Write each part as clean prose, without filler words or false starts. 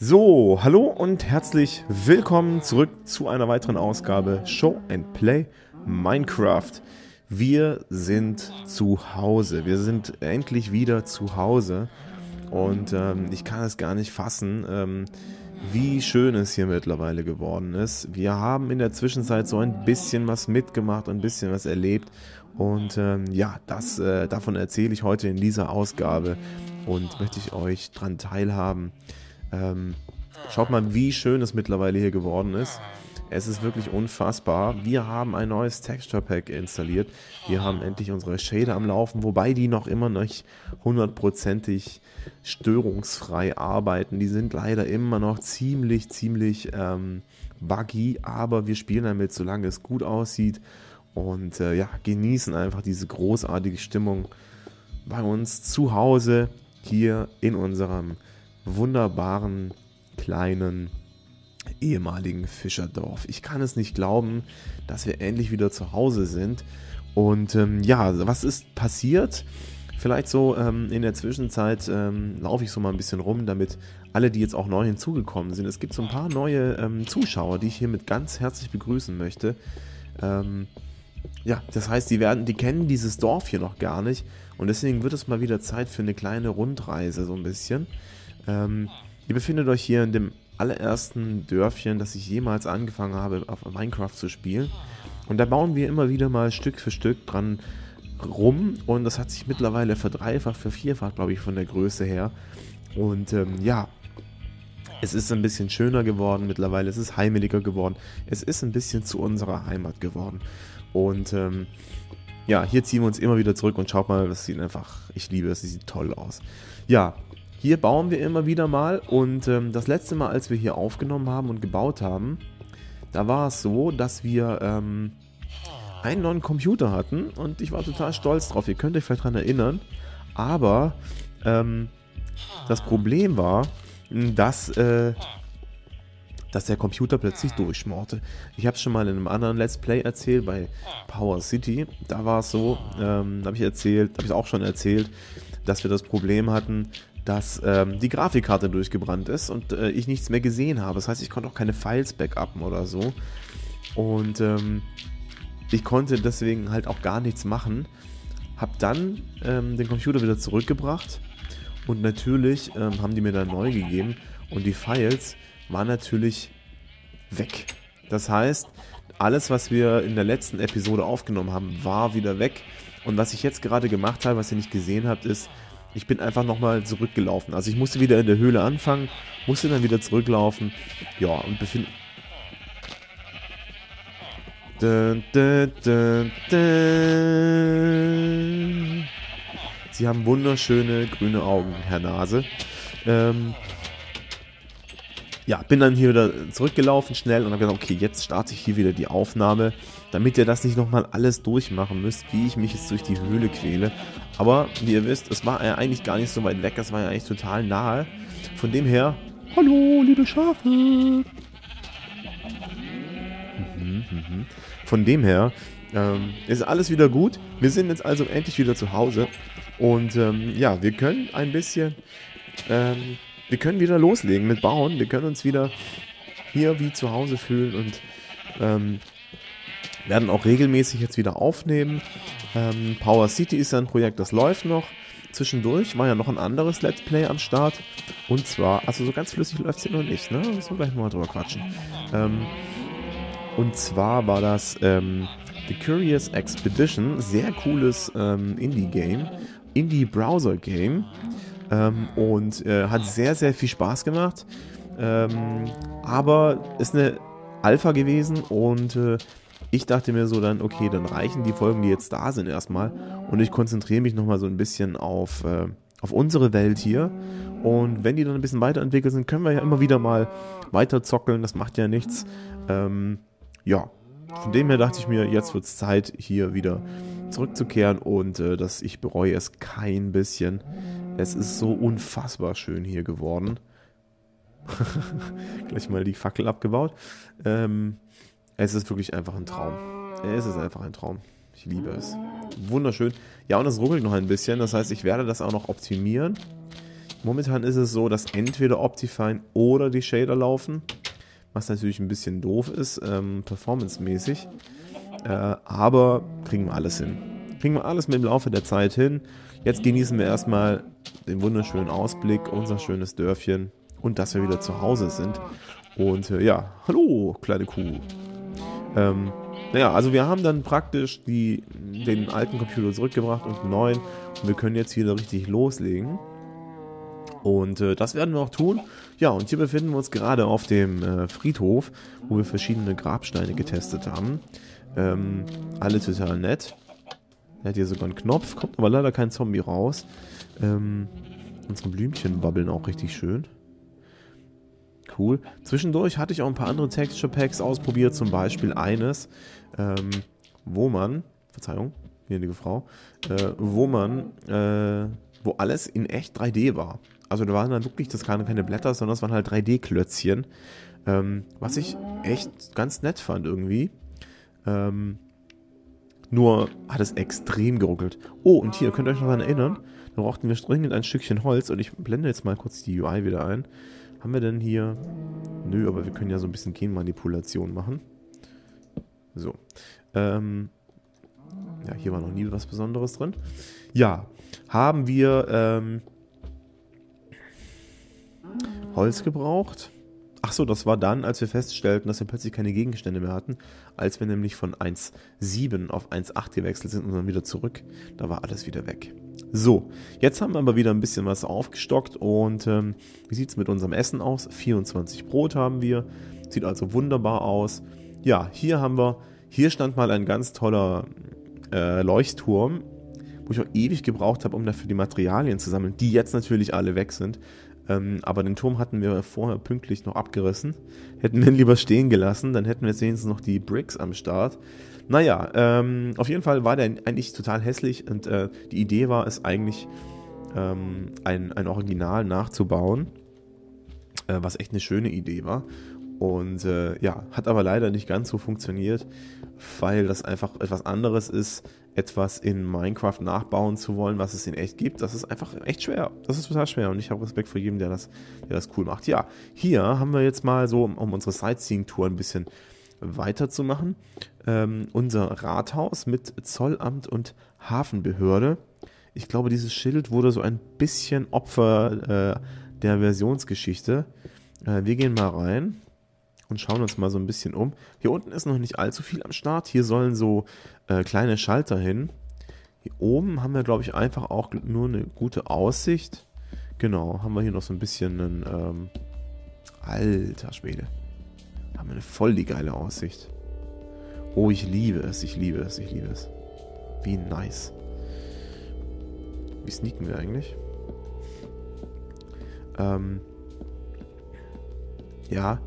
So, hallo und herzlich willkommen zurück zu einer weiteren Ausgabe Show and Play Minecraft. Wir sind zu Hause, wir sind endlich wieder zu Hause und ich kann es gar nicht fassen, wie schön es hier mittlerweile geworden ist. Wir haben in der Zwischenzeit so ein bisschen was mitgemacht, ein bisschen was erlebt und ja, davon erzähle ich heute in dieser Ausgabe und möchte ich euch dran teilhaben. Schaut mal, wie schön es mittlerweile hier geworden ist. Es ist wirklich unfassbar. Wir haben ein neues Texturepack installiert. Wir haben endlich unsere Shader am Laufen, wobei die noch immer nicht hundertprozentig störungsfrei arbeiten. Die sind leider immer noch ziemlich buggy, aber wir spielen damit, solange es gut aussieht und ja, genießen einfach diese großartige Stimmung bei uns zu Hause hier in unserem wunderbaren, kleinen, ehemaligen Fischerdorf. Ich kann es nicht glauben, dass wir endlich wieder zu Hause sind. Und ja, was ist passiert? Vielleicht so in der Zwischenzeit laufe ich so mal ein bisschen rum, damit alle, die jetzt auch neu hinzugekommen sind, es gibt so ein paar neue Zuschauer, die ich hiermit ganz herzlich begrüßen möchte. Ja, das heißt, die kennen dieses Dorf hier noch gar nicht und deswegen wird es mal wieder Zeit für eine kleine Rundreise so ein bisschen. Ihr befindet euch hier in dem allerersten Dörfchen, das ich jemals angefangen habe, auf Minecraft zu spielen. Und da bauen wir immer wieder mal Stück für Stück dran rum. Und das hat sich mittlerweile vervierfacht, glaube ich, von der Größe her. Und ja, es ist ein bisschen schöner geworden mittlerweile, es ist heimeliger geworden. Es ist ein bisschen zu unserer Heimat geworden. Und ja, hier ziehen wir uns immer wieder zurück und schaut mal, das sieht einfach, ich liebe es, das sieht toll aus. Ja. Hier bauen wir immer wieder mal und das letzte Mal, als wir hier aufgenommen haben und gebaut haben, da war es so, dass wir einen neuen Computer hatten und ich war total stolz drauf. Ihr könnt euch vielleicht daran erinnern, aber das Problem war, dass der Computer plötzlich durchschmorte. Ich habe es schon mal in einem anderen Let's Play erzählt, bei Power City. Da war es so, habe ich auch schon erzählt, dass wir das Problem hatten, dass die Grafikkarte durchgebrannt ist und ich nichts mehr gesehen habe. Das heißt, ich konnte auch keine Files backuppen oder so. Und ich konnte deswegen halt auch gar nichts machen. Hab dann den Computer wieder zurückgebracht und natürlich haben die mir dann neu gegeben und die Files waren natürlich weg. Das heißt, alles, was wir in der letzten Episode aufgenommen haben, war wieder weg. Und was ich jetzt gerade gemacht habe, was ihr nicht gesehen habt, ist, ich bin einfach nochmal zurückgelaufen. Also ich musste wieder in der Höhle anfangen, musste dann wieder zurücklaufen. Ja, und befinde... Sie haben wunderschöne grüne Augen, Herr Nase. Ja, bin dann hier wieder zurückgelaufen schnell und habe gesagt, okay, jetzt starte ich hier wieder die Aufnahme, damit ihr das nicht nochmal alles durchmachen müsst, wie ich mich jetzt durch die Höhle quäle. Aber, wie ihr wisst, es war ja eigentlich gar nicht so weit weg, es war ja eigentlich total nahe. Von dem her, hallo, liebe Schafe! Von dem her ist alles wieder gut. Wir sind jetzt also endlich wieder zu Hause und ja, wir können ein bisschen... wir können wieder loslegen mit Bauen, wir können uns wieder hier wie zu Hause fühlen und werden auch regelmäßig jetzt wieder aufnehmen. Power City ist ja ein Projekt, das läuft noch. Zwischendurch war ja noch ein anderes Let's Play am Start und zwar, also so ganz flüssig läuft es hier noch nicht, ne? Da müssen wir gleich mal drüber quatschen. Und zwar war das The Curious Expedition, sehr cooles Indie-Game, Indie-Browser-Game. Und hat sehr viel Spaß gemacht, aber ist eine Alpha gewesen und ich dachte mir so dann, okay, dann reichen die Folgen, die jetzt da sind erstmal und ich konzentriere mich nochmal so ein bisschen auf unsere Welt hier und wenn die dann ein bisschen weiterentwickelt sind, können wir ja immer wieder mal weiter zockeln, das macht ja nichts. Ja, von dem her dachte ich mir, jetzt wird es Zeit, hier wieder zurückzukehren und ich bereue es kein bisschen. Es ist so unfassbar schön hier geworden. Gleich mal die Fackel abgebaut. Es ist wirklich einfach ein Traum. Es ist einfach ein Traum. Ich liebe es. Wunderschön. Ja, und es ruckelt noch ein bisschen. Das heißt, ich werde das auch noch optimieren. Momentan ist es so, dass entweder Optifine oder die Shader laufen, was natürlich ein bisschen doof ist, performancemäßig, aber kriegen wir alles hin. Kriegen wir alles mit dem Laufe der Zeit hin. Jetzt genießen wir erstmal den wunderschönen Ausblick, unser schönes Dörfchen und dass wir wieder zu Hause sind. Und ja, hallo, kleine Kuh. Naja, also wir haben dann praktisch den alten Computer zurückgebracht und einen neuen. Und wir können jetzt wieder richtig loslegen. Und das werden wir auch tun. Ja, und hier befinden wir uns gerade auf dem Friedhof, wo wir verschiedene Grabsteine getestet haben. Alle total nett. Er hat hier sogar einen Knopf, kommt aber leider kein Zombie raus. Unsere Blümchen wabbeln auch richtig schön. Cool. Zwischendurch hatte ich auch ein paar andere Texturepacks ausprobiert, zum Beispiel eines, wo man, Verzeihung, gnädige Frau, wo alles in echt 3D war. Also da waren dann wirklich, das waren keine Blätter, sondern das waren halt 3D-Klötzchen, was ich echt ganz nett fand irgendwie. Nur hat es extrem geruckelt. Oh, und hier, könnt ihr euch noch daran erinnern, da brauchten wir dringend ein Stückchen Holz und ich blende jetzt mal kurz die UI wieder ein. Haben wir denn hier... Nö, aber wir können ja so ein bisschen Genmanipulation machen. So. Ja, hier war noch nie was Besonderes drin. Ja, haben wir Holz gebraucht. Achso, das war dann, als wir feststellten, dass wir plötzlich keine Gegenstände mehr hatten. Als wir nämlich von 1.7 auf 1.8 gewechselt sind und dann wieder zurück. Da war alles wieder weg. So, jetzt haben wir aber wieder ein bisschen was aufgestockt und wie sieht es mit unserem Essen aus? 24 Brot haben wir, sieht also wunderbar aus. Ja, hier haben wir, hier stand mal ein ganz toller Leuchtturm, wo ich auch ewig gebraucht habe, um dafür die Materialien zu sammeln, die jetzt natürlich alle weg sind. Aber den Turm hatten wir vorher pünktlich noch abgerissen, hätten wir ihn lieber stehen gelassen, dann hätten wir jetzt wenigstens noch die Bricks am Start. Naja, auf jeden Fall war der eigentlich total hässlich und die Idee war es eigentlich, ein Original nachzubauen, was echt eine schöne Idee war. Und ja, hat aber leider nicht ganz so funktioniert, weil das einfach etwas anderes ist, etwas in Minecraft nachbauen zu wollen, was es in echt gibt. Das ist einfach echt schwer. Das ist total schwer und ich habe Respekt vor jedem, der das cool macht. Ja, hier haben wir jetzt mal so, um unsere Sightseeing-Tour ein bisschen weiterzumachen, unser Rathaus mit Zollamt und Hafenbehörde. Ich glaube, dieses Schild wurde so ein bisschen Opfer der Versionsgeschichte. Wir gehen mal rein und schauen uns mal so ein bisschen um. Hier unten ist noch nicht allzu viel am Start. Hier sollen so kleine Schalter hin. Hier oben haben wir, glaube ich, einfach auch nur eine gute Aussicht. Genau, haben wir hier noch so ein bisschen einen... Alter Schwede. Haben wir eine voll die geile Aussicht. Oh, ich liebe es, ich liebe es, ich liebe es. Wie nice. Wie sneaken wir eigentlich? Ja...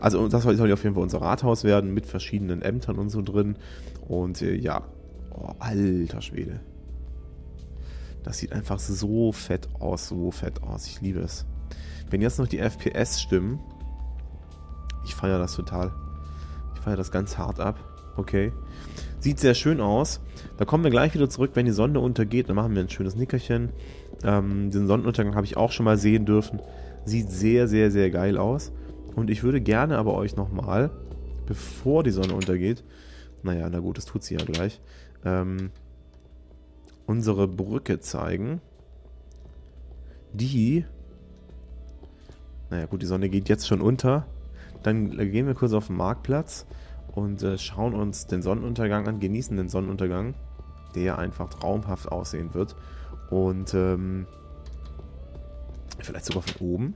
Also das soll auf jeden Fall unser Rathaus werden, mit verschiedenen Ämtern und so drin. Und ja, oh, alter Schwede. Das sieht einfach so fett aus, so fett aus. Ich liebe es. Wenn jetzt noch die FPS stimmen, ich feiere das total. Ich feiere das ganz hart ab. Okay. Sieht sehr schön aus. Da kommen wir gleich wieder zurück, wenn die Sonne untergeht. Dann machen wir ein schönes Nickerchen. Den Sonnenuntergang habe ich auch schon mal sehen dürfen. Sieht sehr, sehr, sehr geil aus. Und ich würde gerne aber euch nochmal, bevor die Sonne untergeht, naja, na gut, das tut sie ja gleich, unsere Brücke zeigen, die, naja gut, die Sonne geht jetzt schon unter, dann gehen wir kurz auf den Marktplatz und schauen uns den Sonnenuntergang an, genießen den Sonnenuntergang, der einfach traumhaft aussehen wird und vielleicht sogar von oben.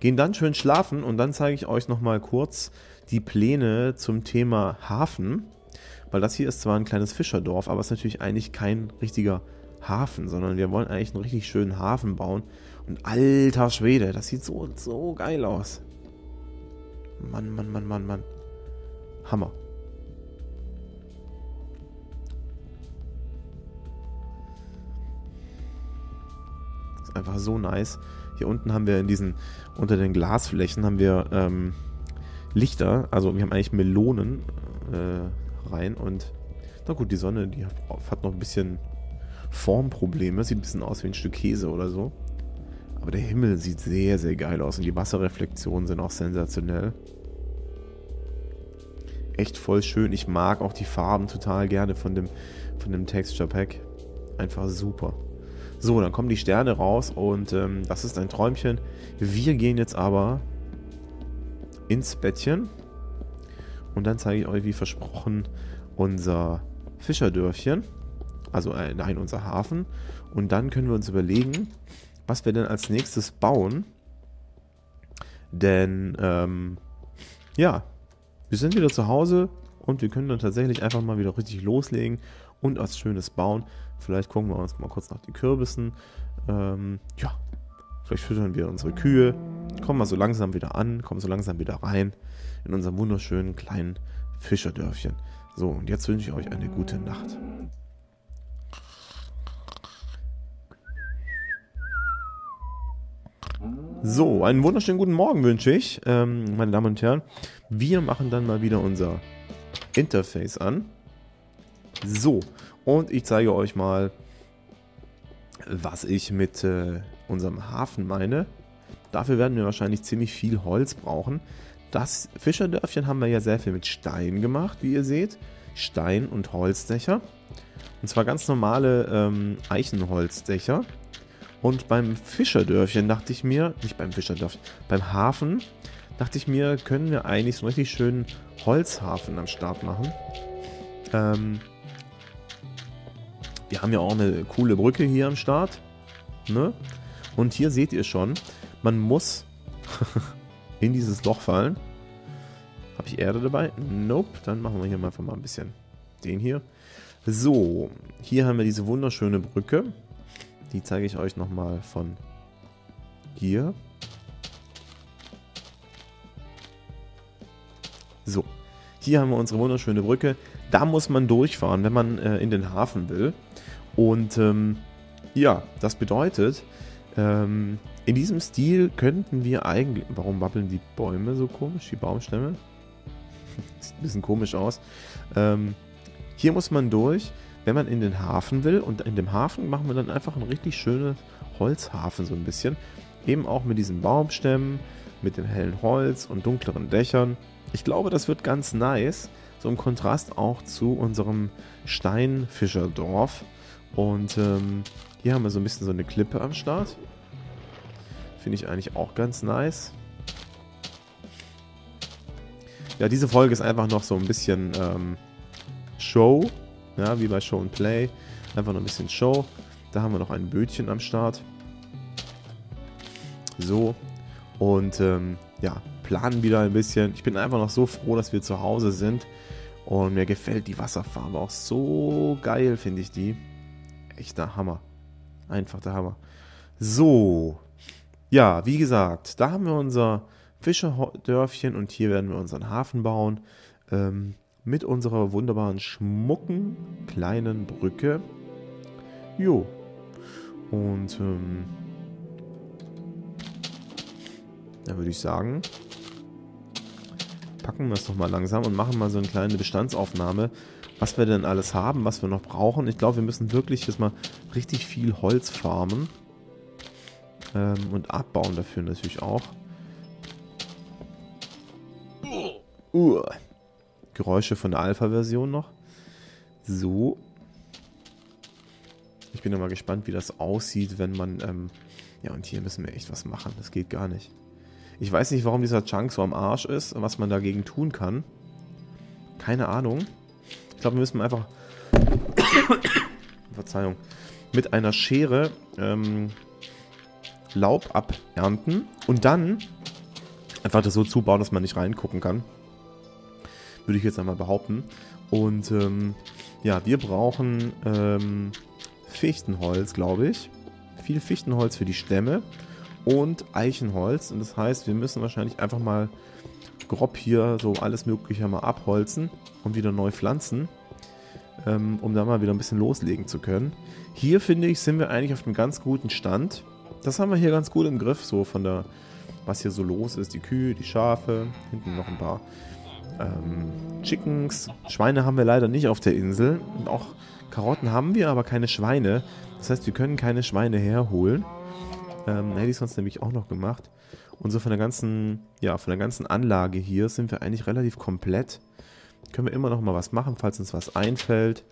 Gehen dann schön schlafen und dann zeige ich euch nochmal kurz die Pläne zum Thema Hafen, weil das hier ist zwar ein kleines Fischerdorf, aber es ist natürlich eigentlich kein richtiger Hafen, sondern wir wollen eigentlich einen richtig schönen Hafen bauen und alter Schwede, das sieht so, so geil aus. Mann, Mann, Mann, Mann, Mann. Hammer. Ist einfach so nice. Hier unten haben wir in diesen, unter den Glasflächen haben wir Lichter, also wir haben eigentlich Melonen rein und na gut, die Sonne, die hat noch ein bisschen Formprobleme, sieht ein bisschen aus wie ein Stück Käse oder so, Aber der Himmel sieht sehr, sehr geil aus und die Wasserreflexionen sind auch sensationell. Echt voll schön. Ich mag auch die Farben total gerne von dem Texturepack. Einfach super. So, dann kommen die Sterne raus und das ist ein Träumchen. Wir gehen jetzt aber ins Bettchen. Und dann zeige ich euch, wie versprochen, unser Fischerdörfchen. Also nein, unser Hafen. Und dann können wir uns überlegen, was wir denn als nächstes bauen. Denn, ja, wir sind wieder zu Hause und wir können dann tatsächlich einfach mal wieder richtig loslegen und was Schönes bauen. Vielleicht gucken wir uns mal kurz nach den Kürbissen. Ja, vielleicht füttern wir unsere Kühe. Kommen wir so langsam wieder an, kommen so langsam wieder rein in unserem wunderschönen kleinen Fischerdörfchen. So, und jetzt wünsche ich euch eine gute Nacht. So, einen wunderschönen guten Morgen wünsche ich, meine Damen und Herren. Wir machen dann mal wieder unser Interface an. So, und ich zeige euch mal, was ich mit unserem Hafen meine. Dafür werden wir wahrscheinlich ziemlich viel Holz brauchen. Das Fischerdörfchen haben wir ja sehr viel mit Stein gemacht, wie ihr seht. Stein- und Holzdächer. Und zwar ganz normale Eichenholzdächer. Und beim Fischerdörfchen dachte ich mir, nicht beim Fischerdörfchen, beim Hafen, dachte ich mir, können wir eigentlich so einen richtig schönen Holzhafen am Start machen. Wir haben ja auch eine coole Brücke hier am Start. Ne? Und hier seht ihr schon, man muss in dieses Loch fallen. Habe ich Erde dabei? Nope. Dann machen wir hier mal einfach mal ein bisschen den hier. So, hier haben wir diese wunderschöne Brücke. Die zeige ich euch nochmal von hier. So, hier haben wir unsere wunderschöne Brücke. Da muss man durchfahren, wenn man in den Hafen will. Und ja, das bedeutet, in diesem Stil könnten wir eigentlich... Warum wabbeln die Bäume so komisch, die Baumstämme? Sieht ein bisschen komisch aus. Hier muss man durch, wenn man in den Hafen will, und in dem Hafen machen wir dann einfach einen richtig schönen Holzhafen so ein bisschen. Eben auch mit diesen Baumstämmen, mit dem hellen Holz und dunkleren Dächern. Ich glaube, das wird ganz nice, so im Kontrast auch zu unserem Steinfischerdorf. Und hier haben wir so ein bisschen so eine Klippe am Start. Finde ich eigentlich auch ganz nice. Ja, diese Folge ist einfach noch so ein bisschen Show. Ja, wie bei Show and Play. Einfach noch ein bisschen Show. Da haben wir noch ein Bötchen am Start. So. Und ja, planen wieder ein bisschen. Ich bin einfach noch so froh, dass wir zu Hause sind. Und mir gefällt die Wasserfarbe auch so geil, finde ich die. Echter Hammer. Einfach der Hammer. So. Ja, wie gesagt, da haben wir unser Fischerdörfchen und hier werden wir unseren Hafen bauen. Mit unserer wunderbaren, schmucken, kleinen Brücke. Jo. Und, dann würde ich sagen, packen wir es doch mal langsam und machen mal so eine kleine Bestandsaufnahme, was wir denn alles haben, was wir noch brauchen. Ich glaube, wir müssen wirklich jetzt mal richtig viel Holz farmen. Und abbauen dafür natürlich auch. Geräusche von der Alpha-Version noch. So. Ich bin ja mal gespannt, wie das aussieht, wenn man... ja, und hier müssen wir echt was machen. Das geht gar nicht. Ich weiß nicht, warum dieser Chunk so am Arsch ist und was man dagegen tun kann. Keine Ahnung. Ich glaube, wir müssen einfach... Verzeihung. Mit einer Schere Laub abernten und dann einfach das so zubauen, dass man nicht reingucken kann. Würde ich jetzt einmal behaupten. Und ja, wir brauchen Fichtenholz, glaube ich. Viel Fichtenholz für die Stämme und Eichenholz. Und das heißt, wir müssen wahrscheinlich einfach mal grob hier so alles Mögliche mal abholzen und wieder neu pflanzen, um da mal wieder ein bisschen loslegen zu können. Hier, finde ich, sind wir eigentlich auf einem ganz guten Stand. Das haben wir hier ganz gut im Griff, so von der, was hier so los ist. Die Kühe, die Schafe, hinten noch ein paar Chickens. Schweine haben wir leider nicht auf der Insel. Und auch Karotten haben wir, aber keine Schweine. Das heißt, wir können keine Schweine herholen. Hätte ich sonst nämlich auch noch gemacht. Und so von der ganzen, ja, von der ganzen Anlage hier sind wir eigentlich relativ komplett. Können wir immer noch mal was machen, falls uns was einfällt.